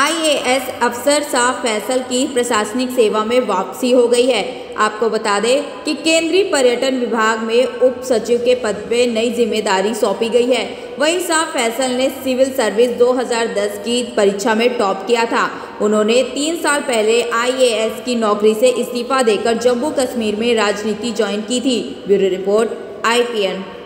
IAS अफसर शाह फैसल की प्रशासनिक सेवा में वापसी हो गई है। आपको बता दें कि केंद्रीय पर्यटन विभाग में उप सचिव के पद पे नई जिम्मेदारी सौंपी गई है। वहीं शाह फैसल ने सिविल सर्विस 2010 की परीक्षा में टॉप किया था। उन्होंने 3 साल पहले IAS की नौकरी से इस्तीफा देकर जम्मू कश्मीर में राजनीति ज्वाइन की थी। Bureau report IPN।